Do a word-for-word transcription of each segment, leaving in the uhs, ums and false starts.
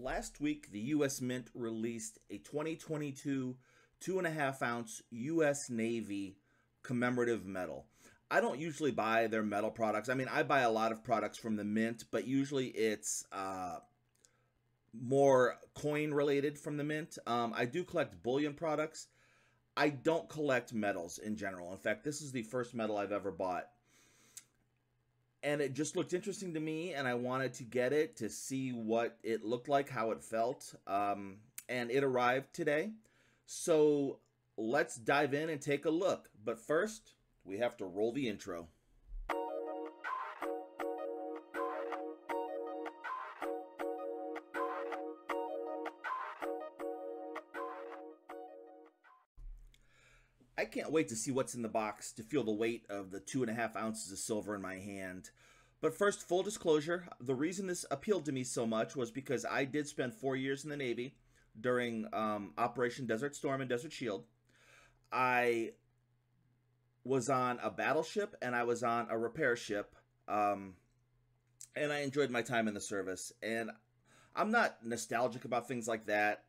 Last week, the U S Mint released a twenty twenty-two two and a half ounce U S Navy commemorative medal. I don't usually buy their metal products. I mean, I buy a lot of products from the Mint, but usually it's uh, more coin related from the Mint. Um, I do collect bullion products. I don't collect medals in general. In fact, this is the first medal I've ever bought. And it just looked interesting to me, and I wanted to get it to see what it looked like, how it felt. Um, and it arrived today. So let's dive in and take a look. But first, we have to roll the intro. I can't wait to see what's in the box to feel the weight of the two and a half ounces of silver in my hand. But first, full disclosure, the reason this appealed to me so much was because I did spend four years in the Navy during um, Operation Desert Storm and Desert Shield. I was on a battleship and I was on a repair ship, um, and I enjoyed my time in the service. And I'm not nostalgic about things like that.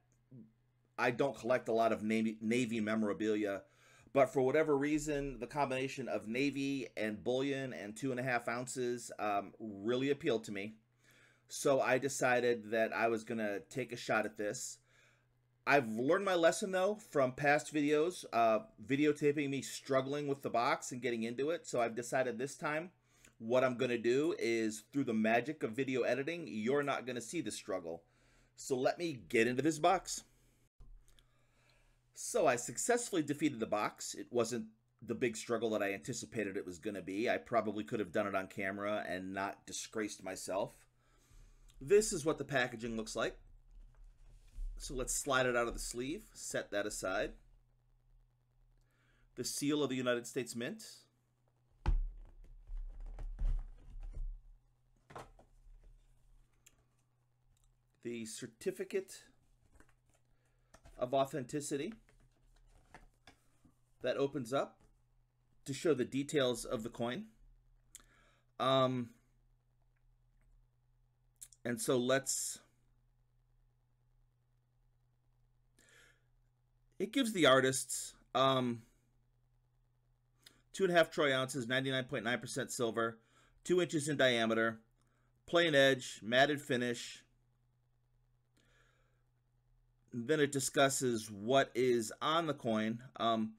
I don't collect a lot of Navy, Navy memorabilia, but for whatever reason, the combination of Navy and bullion and two and a half ounces um, really appealed to me. So I decided that I was going to take a shot at this. I've learned my lesson, though, from past videos, uh, videotaping me struggling with the box and getting into it. So I've decided this time what I'm going to do is, through the magic of video editing, you're not going to see the struggle. So let me get into this box. So I successfully defeated the box. It wasn't the big struggle that I anticipated it was going to be. I probably could have done it on camera and not disgraced myself. This is what the packaging looks like. So let's slide it out of the sleeve, set that aside. The seal of the United States Mint. The certificate of authenticity. That opens up to show the details of the coin. Um, and so let's... It gives the artists um, two and a half troy ounces, ninety-nine point nine percent silver, two inches in diameter, plain edge, matted finish. Then it discusses what is on the coin. Um,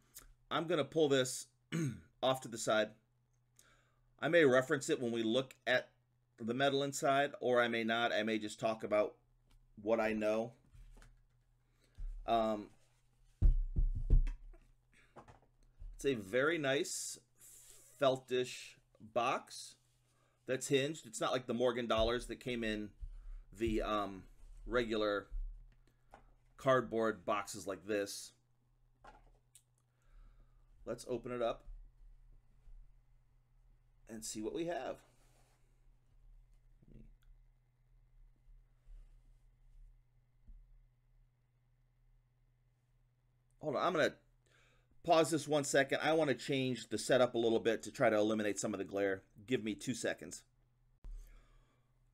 I'm going to pull this off to the side. I may reference it when we look at the metal inside, or I may not. I may just talk about what I know. Um... It's a very nice feltish box that's hinged. It's not like the Morgan dollars that came in the um, regular cardboard boxes like this. Let's open it up and see what we have. Hold on, I'm going to pause this one second. I want to change the setup a little bit to try to eliminate some of the glare. Give me two seconds.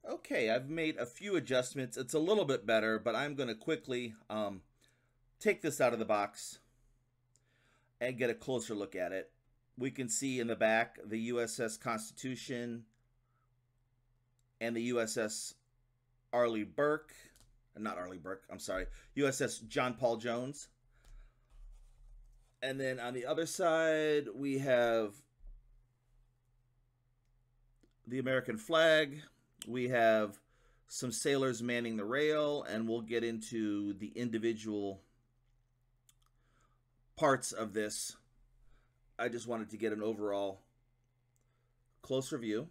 Okay, I've made a few adjustments. It's a little bit better, but I'm going to quickly um, take this out of the box and get a closer look at it. We can see in the back the U S S Constitution and the U S S Arleigh Burke. Not Arleigh Burke, I'm sorry. U S S John Paul Jones. And then on the other side, we have the American flag. We have some sailors manning the rail, and we'll get into the individual parts of this. I just wanted to get an overall closer view.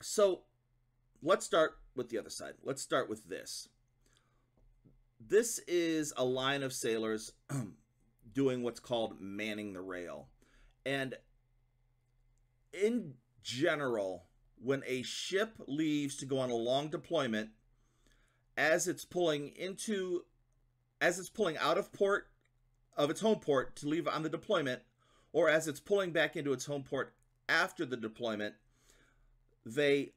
So let's start with the other side. Let's start with this. This is a line of sailors doing what's called manning the rail. And in general, when a ship leaves to go on a long deployment, as it's pulling into, as it's pulling out of port, of its home port to leave on the deployment, or as it's pulling back into its home port after the deployment, they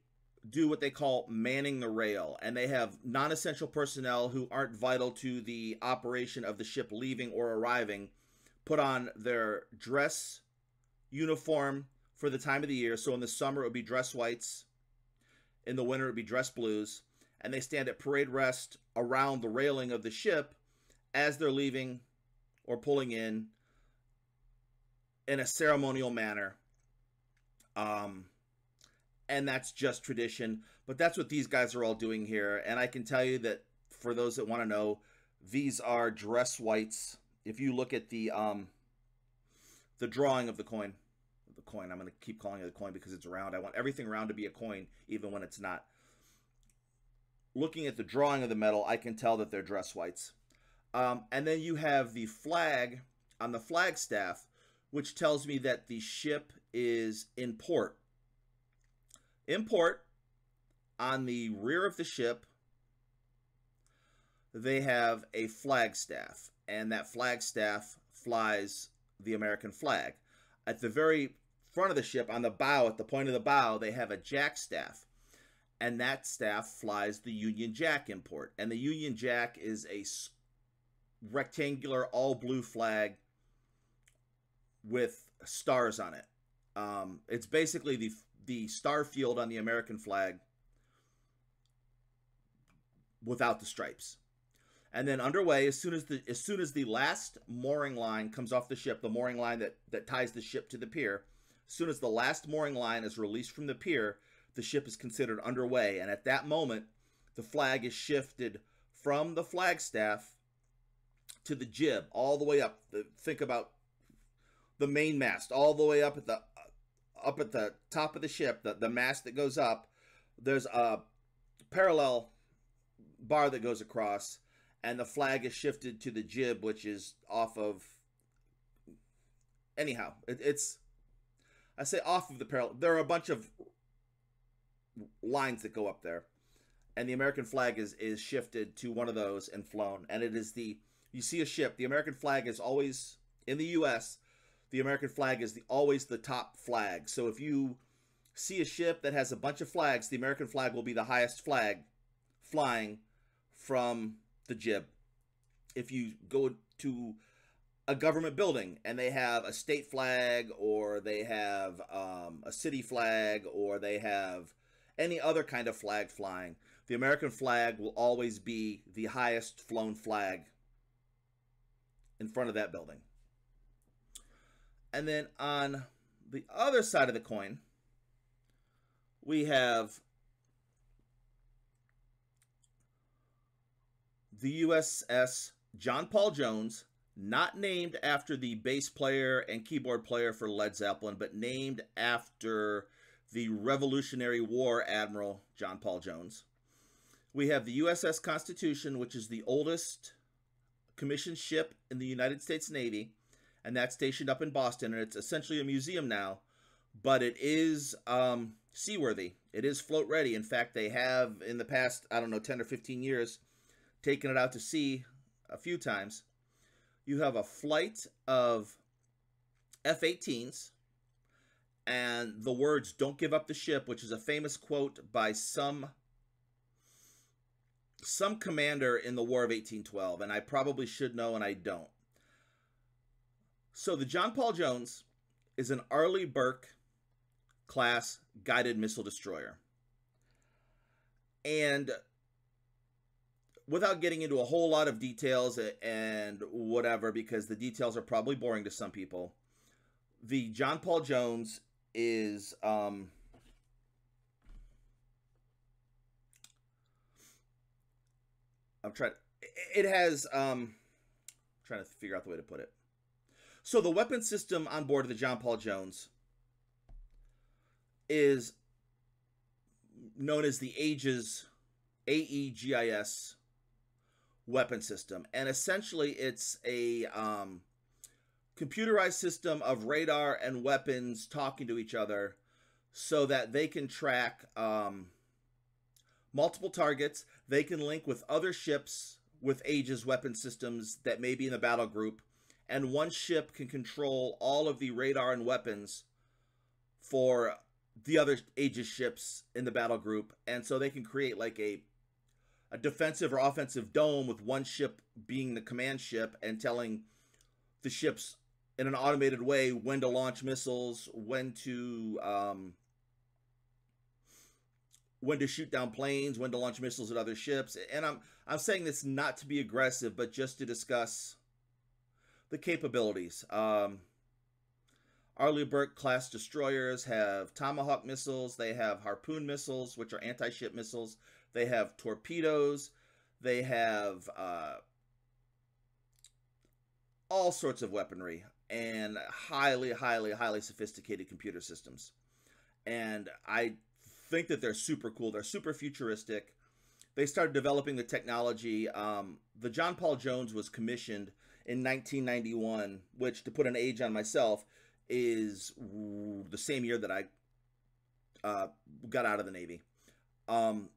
do what they call manning the rail, and they have non-essential personnel who aren't vital to the operation of the ship leaving or arriving put on their dress uniform for the time of the year. So in the summer, it would be dress whites. In the winter, it would be dress blues. And they stand at parade rest around the railing of the ship as they're leaving or pulling in in a ceremonial manner. Um... And that's just tradition. But that's what these guys are all doing here. And I can tell you that for those that want to know, these are dress whites. If you look at the um, the drawing of the coin, the coin, I'm going to keep calling it a coin because it's round. I want everything round to be a coin, even when it's not. Looking at the drawing of the metal, I can tell that they're dress whites. Um, and then you have the flag on the flagstaff, which tells me that the ship is in port. In port, on the rear of the ship, they have a flagstaff, and that flagstaff flies the American flag. At the very front of the ship, on the bow, at the point of the bow, they have a jackstaff, and that staff flies the Union Jack in port. And the Union Jack is a rectangular, all-blue flag with stars on it. Um, it's basically the the star field on the American flag without the stripes. And then underway, as soon as the as soon as the last mooring line comes off the ship, the mooring line that that ties the ship to the pier, as soon as the last mooring line is released from the pier, the ship is considered underway. And at that moment, the flag is shifted from the flagstaff to the jib, all the way up. The, think about the mainmast, all the way up at the up at the top of the ship, the, the mast that goes up, there's a parallel bar that goes across, and the flag is shifted to the jib, which is off of, anyhow, it, it's, I say off of the parallel, there are a bunch of lines that go up there, and the American flag is, is shifted to one of those and flown, and it is the, you see a ship, the American flag is always, in the U S, the American flag is the, always the top flag. So if you see a ship that has a bunch of flags, the American flag will be the highest flag flying from the jib. If you go to a government building and they have a state flag, or they have um, a city flag, or they have any other kind of flag flying, the American flag will always be the highest flown flag in front of that building. And then on the other side of the coin, we have the U S S John Paul Jones, not named after the bass player and keyboard player for Led Zeppelin, but named after the Revolutionary War Admiral John Paul Jones. We have the U S S Constitution, which is the oldest commissioned ship in the United States Navy. And that's stationed up in Boston, and it's essentially a museum now, but it is um, seaworthy. It is float ready. In fact, they have in the past, I don't know, ten or fifteen years, taken it out to sea a few times. You have a flight of F eighteens, and the words, "Don't give up the ship," which is a famous quote by some some commander in the War of eighteen twelve, and I probably should know, and I don't. So the John Paul Jones is an Arleigh Burke class guided missile destroyer. And without getting into a whole lot of details and whatever, because the details are probably boring to some people, the John Paul Jones is um, I'm trying to, it has um, I'm trying to figure out the way to put it. So the weapon system on board of the John Paul Jones is known as the Aegis, A E G I S weapon system. And essentially it's a um, computerized system of radar and weapons talking to each other so that they can track um, multiple targets. They can link with other ships with Aegis weapon systems that may be in the battle group. And one ship can control all of the radar and weapons for the other Aegis ships in the battle group, and so they can create like a a defensive or offensive dome with one ship being the command ship and telling the ships in an automated way when to launch missiles, when to um, when to shoot down planes, when to launch missiles at other ships. And I'm I'm saying this not to be aggressive, but just to discuss the capabilities. Um, Arleigh Burke class destroyers have Tomahawk missiles. They have Harpoon missiles, which are anti-ship missiles. They have torpedoes. They have uh, all sorts of weaponry and highly, highly, highly sophisticated computer systems. And I think that they're super cool. They're super futuristic. They started developing the technology. Um, the John Paul Jones was commissioned in nineteen ninety-one, which, to put an age on myself, is the same year that I uh, got out of the Navy. Um,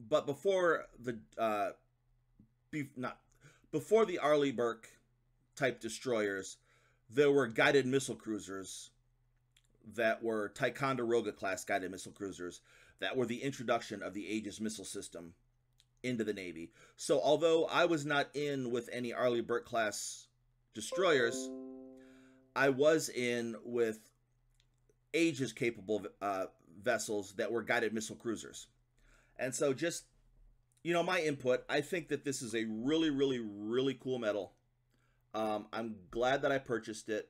but before the uh, be not before the Arleigh Burke type destroyers, there were guided missile cruisers that were Ticonderoga class guided missile cruisers that were the introduction of the Aegis missile system into the Navy. So although I was not in with any Arleigh Burke class destroyers, I was in with Aegis-capable uh, vessels that were guided missile cruisers. And so just, you know, my input, I think that this is a really, really, really cool medal. Um, I'm glad that I purchased it.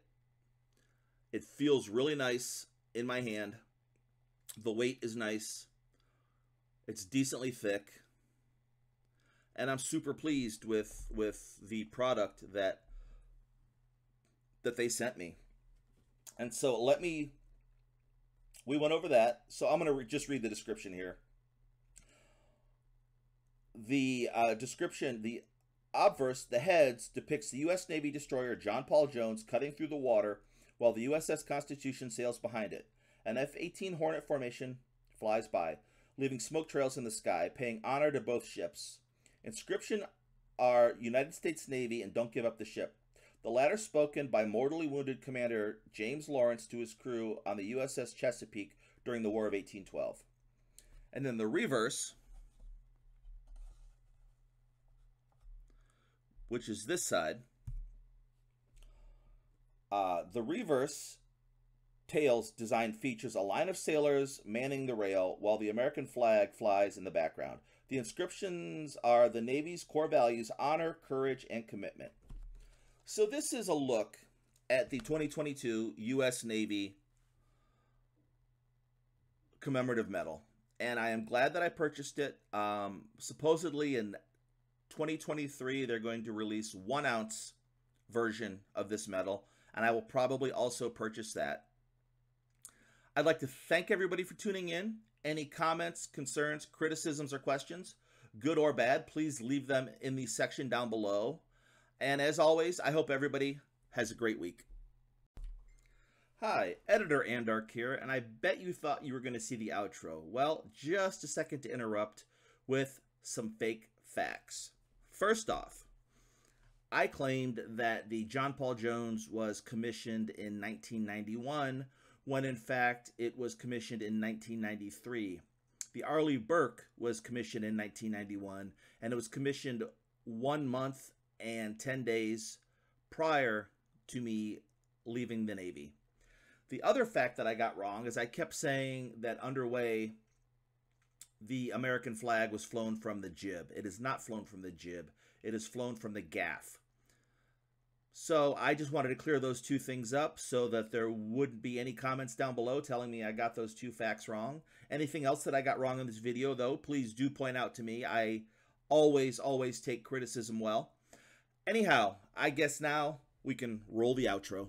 It feels really nice in my hand. The weight is nice. It's decently thick. And I'm super pleased with, with the product that that they sent me. And so let me, we went over that. So I'm going to re just read the description here. The uh, description, the obverse, the heads, depicts the U S Navy destroyer John Paul Jones cutting through the water while the U S S Constitution sails behind it. An F eighteen Hornet formation flies by, leaving smoke trails in the sky, paying honor to both ships. Inscription are United States Navy and don't give up the ship. The latter spoken by mortally wounded Commander James Lawrence to his crew on the U S S Chesapeake during the War of eighteen twelve. And then the reverse, which is this side, uh, the reverse tails design features a line of sailors manning the rail while the American flag flies in the background. The inscriptions are the Navy's core values: honor, courage, and commitment. So this is a look at the twenty twenty-two U S Navy commemorative medal. And I am glad that I purchased it. Um, supposedly in twenty twenty-three, they're going to release one ounce version of this medal. And I will probably also purchase that. I'd like to thank everybody for tuning in. Any comments, concerns, criticisms, or questions, good or bad, please leave them in the section down below. And as always, I hope everybody has a great week. Hi, Editor Andark here, and I bet you thought you were going to see the outro. Well, just a second to interrupt with some fake facts. First off, I claimed that the John Paul Jones was commissioned in nineteen ninety-one, when in fact it was commissioned in nineteen ninety-three. The Arleigh Burke was commissioned in nineteen ninety-one, and it was commissioned one month and ten days prior to me leaving the Navy. The other fact that I got wrong is I kept saying that underway the American flag was flown from the jib. It is not flown from the jib. It is flown from the gaff. So I just wanted to clear those two things up so that there wouldn't be any comments down below telling me I got those two facts wrong. Anything else that I got wrong in this video, though, please do point out to me. I always, always take criticism well. Anyhow, I guess now we can roll the outro.